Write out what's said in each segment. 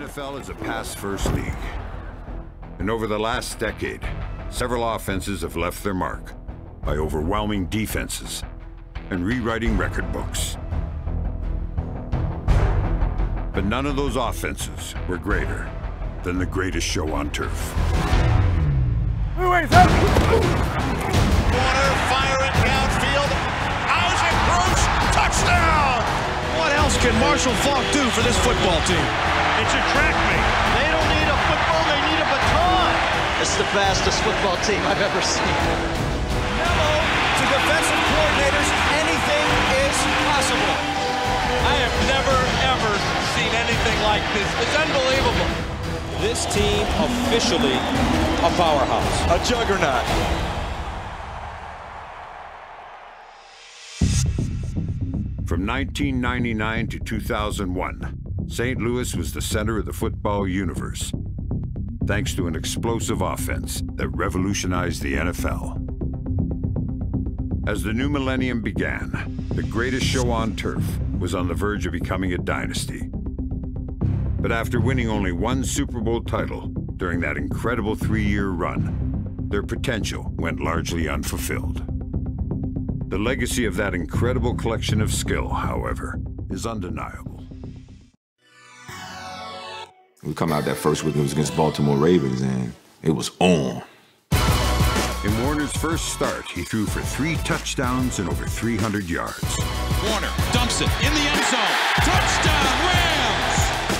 NFL is a pass-first league, and over the last decade, several offenses have left their mark by overwhelming defenses and rewriting record books. But none of those offenses were greater than the greatest show on turf. Warner firing downfield. Isaac Bruce, touchdown! What else can Marshall Faulk do for this football team? It's a track meet. They don't need a football, they need a baton. This is the fastest football team I've ever seen. Hello to defensive coordinators. Anything is possible. I have never, ever seen anything like this. It's unbelievable. This team officially a powerhouse, a juggernaut. From 1999 to 2001, St. Louis was the center of the football universe, thanks to an explosive offense that revolutionized the NFL. As the new millennium began, the greatest show on turf was on the verge of becoming a dynasty. But after winning only one Super Bowl title during that incredible three-year run, their potential went largely unfulfilled. The legacy of that incredible collection of skill, however, is undeniable. We come out that first week, it was against Baltimore Ravens, and it was on. In Warner's first start, he threw for 3 touchdowns and over 300 yards. Warner dumps it in the end zone. Touchdown, Rams!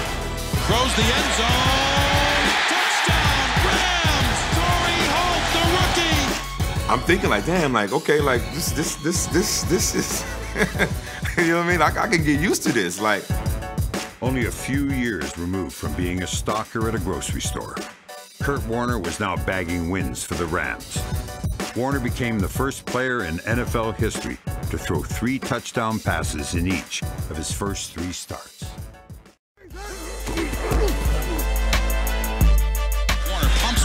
Throws the end zone, touchdown, Rams, Torry Holt, the rookie. I'm thinking like, damn, like, okay, like, this is, you know what I mean? I can get used to this, like. Only a few years removed from being a stalker at a grocery store, Kurt Warner was now bagging wins for the Rams. Warner became the first player in NFL history to throw 3 touchdown passes in each of his first 3 starts. Once,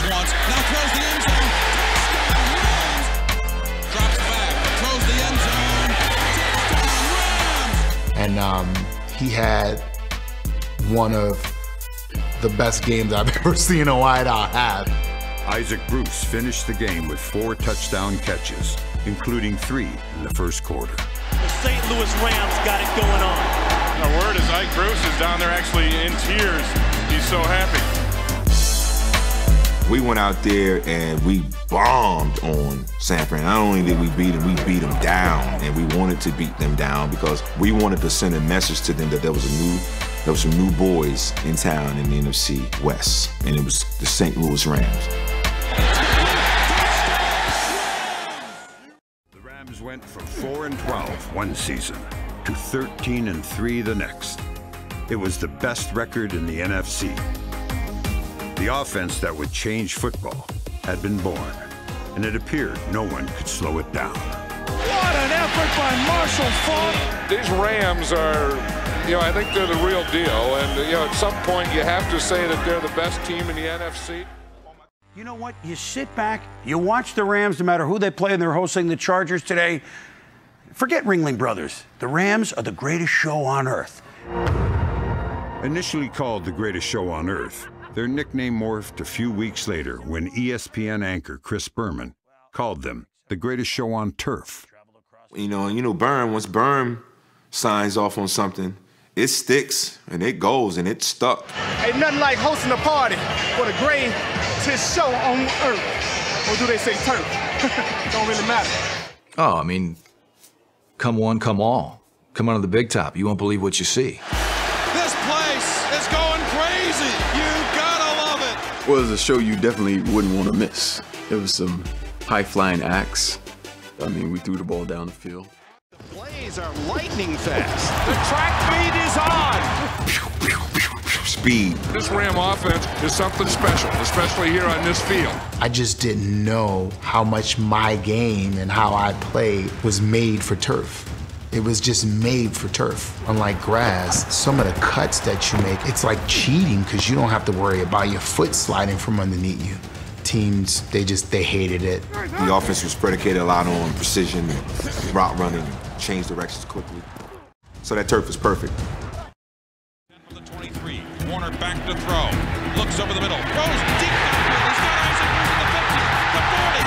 now throws the end zone, touchdown Rams! Drops back, throws the end zone, touchdown Rams! And he had one of the best games I've ever seen a wideout have. Isaac Bruce finished the game with 4 touchdown catches, including 3 in the first quarter. The St. Louis Rams got it going on. The word is Ike Bruce is down there actually in tears. He's so happy. We went out there and we bombed on San Fran. Not only did we beat them down, and we wanted to beat them down because we wanted to send a message to them that there was some new boys in town in the NFC West, and it was the St. Louis Rams. The Rams went from 4-12 one season to 13-3 the next. It was the best record in the NFC. The offense that would change football had been born, and it appeared no one could slow it down. What an effort by Marshall Faulk! These Rams are, you know, I think they're the real deal, and, you know, at some point you have to say that they're the best team in the NFC. You know what? You sit back, you watch the Rams, no matter who they play, and they're hosting the Chargers today. Forget Ringling Brothers. The Rams are the greatest show on earth. Initially called the greatest show on earth, their nickname morphed a few weeks later when ESPN anchor Chris Berman called them the greatest show on turf. You know, Berm, once Berm signs off on something, it sticks and it goes and it stuck. Ain't nothing like hosting a party for the greatest show on earth. Or do they say turf? Don't really matter. Oh, I mean, come one, come all. Come on to the big top. You won't believe what you see. This place is going crazy. Well, it was a show you definitely wouldn't want to miss. There was some high-flying acts. I mean, we threw the ball down the field. The plays are lightning fast. The track speed is on. Pew, pew, pew, pew, speed. This Ram offense is something special, especially here on this field. I just didn't know how much my game and how I played was made for turf. It was just made for turf. Unlike grass, some of the cuts that you make, it's like cheating because you don't have to worry about your foot sliding from underneath you. Teams, they hated it. The offense was predicated a lot on precision, route running, change directions quickly. So that turf was perfect. 23. Warner back to throw. Looks over the middle. Throws deep downfield. He's got Isaac Bruce at the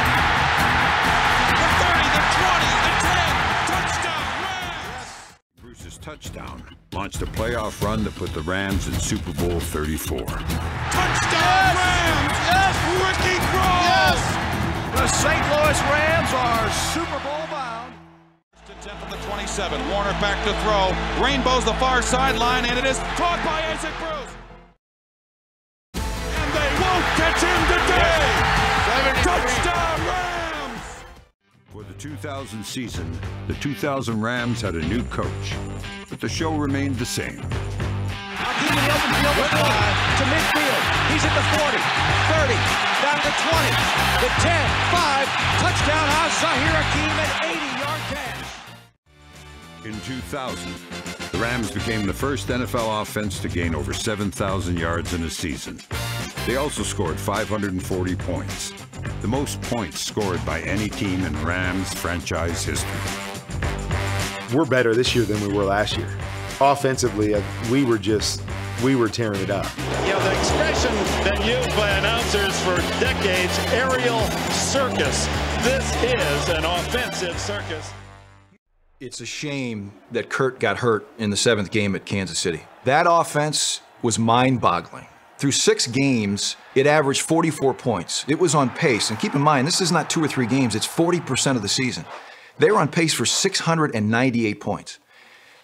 50, the 40, the 30, the 20, the 10. Touchdown, Rams! Bruce's touchdown launched a playoff run to put the Rams in Super Bowl 34. Touchdown, Rams! Yes, Ricky Crowe! Yes! The St. Louis Rams are Super Bowl bound. At the 27, Warner back to throw. Rainbows the far sideline, and it is caught by Isaac Bruce. And they won't catch him today. Touchdown Rams! For the 2000 season, the 2000 Rams had a new coach, but the show remained the same. Now keep the open field to midfield. He's at the 40, 30, down to 20, the 10, 5, touchdown. Zahir Hakeem at 80-yard catch. In 2000, the Rams became the first NFL offense to gain over 7,000 yards in a season. They also scored 540 points, the most points scored by any team in Rams franchise history. We're better this year than we were last year. Offensively, we were tearing it up. You know, the expression that used by announcers for decades, aerial circus. This is an offensive circus. It's a shame that Kurt got hurt in the 7th game at Kansas City. That offense was mind-boggling. Through 6 games, it averaged 44 points. It was on pace, and keep in mind, this is not 2 or 3 games, it's 40% of the season. They were on pace for 698 points.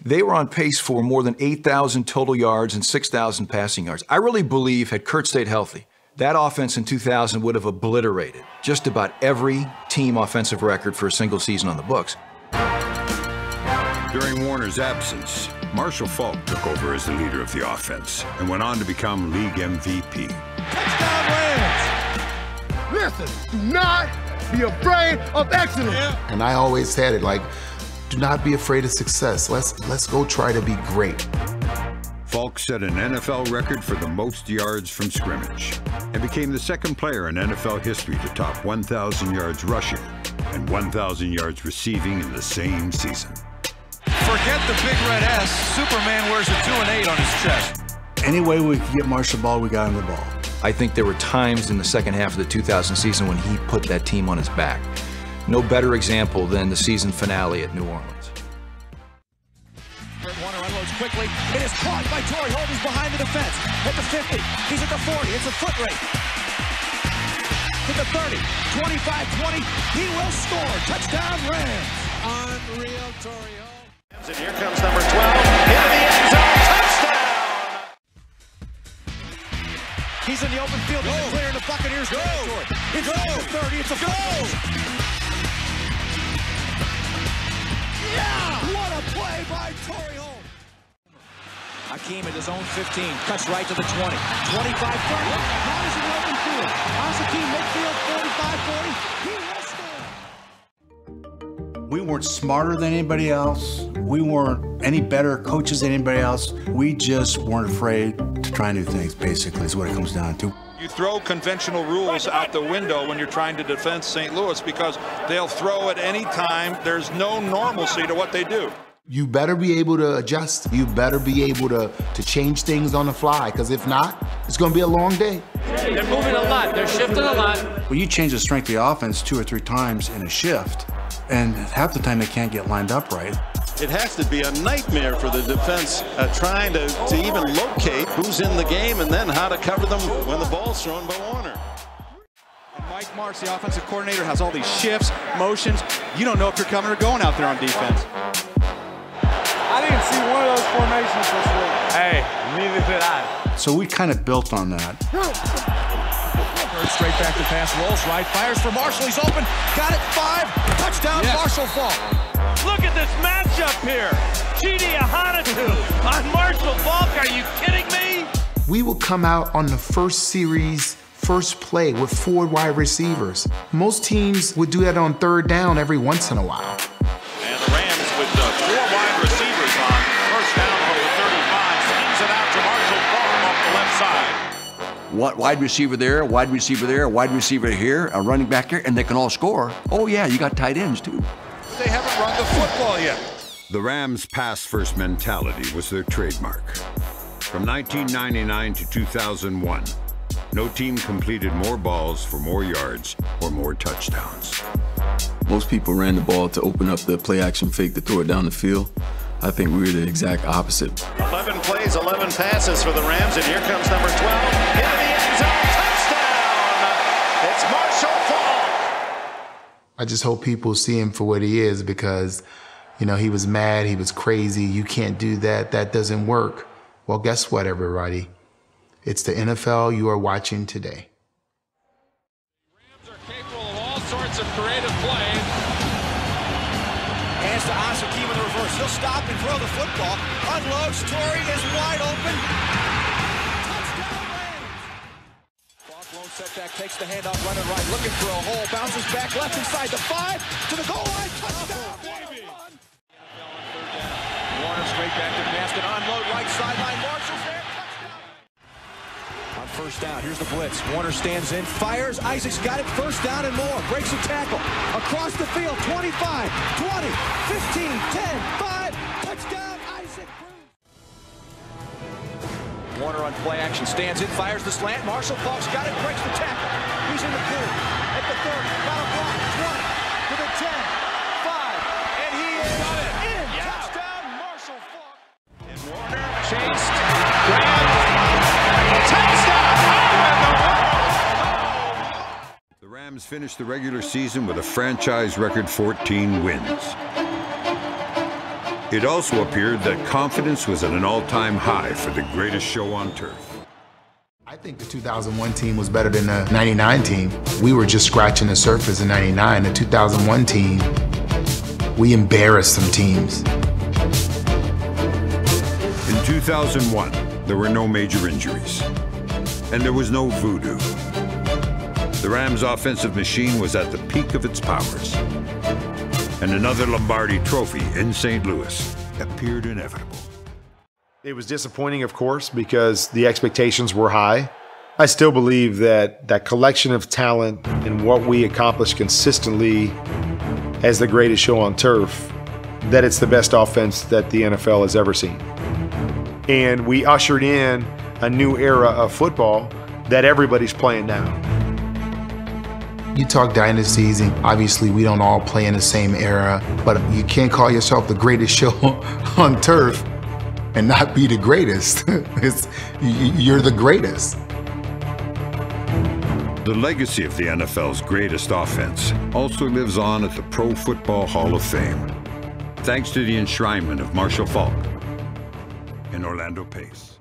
They were on pace for more than 8,000 total yards and 6,000 passing yards. I really believe, had Kurt stayed healthy, that offense in 2000 would have obliterated just about every team offensive record for a single season on the books. During Warner's absence, Marshall Faulk took over as the leader of the offense and went on to become league MVP. Touchdown Rams! Listen, do not be afraid of excellence. Yeah. And I always had it like, do not be afraid of success. Let's go try to be great. Faulk set an NFL record for the most yards from scrimmage and became the 2nd player in NFL history to top 1,000 yards rushing and 1,000 yards receiving in the same season. Forget the big red S. Superman wears a 2 and 8 on his chest. Any way we could get Marshall the ball, we got him the ball. I think there were times in the 2nd half of the 2000 season when he put that team on his back. No better example than the season finale at New Orleans. Kurt Warner unloads quickly. It is caught by Torry Holt, who's behind the defense. At the 50, he's at the 40. It's a foot race. To the 30, 25, 20. He will score. Touchdown Rams. Unreal Torry Holt. And here comes number 12 into the end zone. Touchdown! He's in the open field. He's clear in the Buccaneers. Go! It's the 30. It's a goal! Yeah! What a play by Torry Holt. Hakeem at his own 15. Cuts right to the 20. 25, 30. Now he's in the open field. Hakeem midfield, 45, 40. We weren't smarter than anybody else. We weren't any better coaches than anybody else. We just weren't afraid to try new things, basically, is what it comes down to. You throw conventional rules out the window when you're trying to defend St. Louis because they'll throw at any time. There's no normalcy to what they do. You better be able to adjust. You better be able to change things on the fly, because if not, it's going to be a long day. They're moving a lot. They're shifting a lot. When you change the strength of the offense 2 or 3 times in a shift, and half the time they can't get lined up right. It has to be a nightmare for the defense trying to even locate who's in the game and then how to cover them when the ball's thrown by Warner. And Mike Martz, the offensive coordinator, has all these shifts, motions. You don't know if you're coming or going out there on defense. I didn't see one of those formations this week. Hey, neither did I. So we kind of built on that. Straight back to pass, rolls right, fires for Marshall, he's open, got it, 5, touchdown, yes. Marshall Faulk. Look at this matchup here. Chidi Ahanatu on Marshall Faulk, are you kidding me? We will come out on the first series, first play with 4 wide receivers. Most teams would do that on 3rd down every once in a while. And the Rams with the 4 wide receivers on, first down for the 35, sends it out to Marshall Faulk off the left side. What wide receiver there, a wide receiver there, a wide receiver here, a running back here, and they can all score. Oh yeah, you got tight ends too. They haven't run the football yet. The Rams' pass-first mentality was their trademark. From 1999 to 2001, no team completed more balls for more yards or more touchdowns. Most people ran the ball to open up the play action fake to throw it down the field. I think we were the exact opposite. 11 plays, 11 passes for the Rams, and here comes number 12 into the end zone. Touchdown! It's Marshall Faulk. I just hope people see him for what he is, because, you know, he was mad, he was crazy, you can't do that, that doesn't work. Well, guess what, everybody? It's the NFL you are watching today. Rams are capable of all sorts of creative plays. Hands to Ashakeem in the reverse. He'll stop and throw the football. Unloads. Torry is wide open. Touchdown Rams. Falk, lone setback, takes the handoff, running right, looking for a hole, bounces back left inside the 5 to the goal line. Touchdown. Warner straight back to basket. Unload right sideline. Marshall's there. First down, here's the blitz. Warner stands in, fires. Isaac's got it, first down and more. Breaks a tackle. Across the field, 25, 20, 15, 10, 5. Touchdown, Isaac Bruce. Warner on play action, stands in, fires the slant. Marshall Faulk's got it, breaks the tackle. He's in the field, at the 30, about a block, 20, to the 10, 5, and he is in. Yeah. Touchdown, Marshall Faulk. And Warner chased, the Rams finished the regular season with a franchise record 14 wins. It also appeared that confidence was at an all-time high for the greatest show on turf. I think the 2001 team was better than the 99 team. We were just scratching the surface in 99. The 2001 team, we embarrassed some teams. In 2001, there were no major injuries, and there was no voodoo. The Rams' offensive machine was at the peak of its powers, and another Lombardi trophy in St. Louis appeared inevitable. It was disappointing, of course, because the expectations were high. I still believe that that collection of talent and what we accomplished consistently as the greatest show on turf, that it's the best offense that the NFL has ever seen. And we ushered in a new era of football that everybody's playing now. You talk dynasties, and obviously we don't all play in the same era, but you can't call yourself the greatest show on turf and not be the greatest. You're the greatest. The legacy of the NFL's greatest offense also lives on at the Pro Football Hall of Fame, thanks to the enshrinement of Marshall Faulk and Orlando Pace.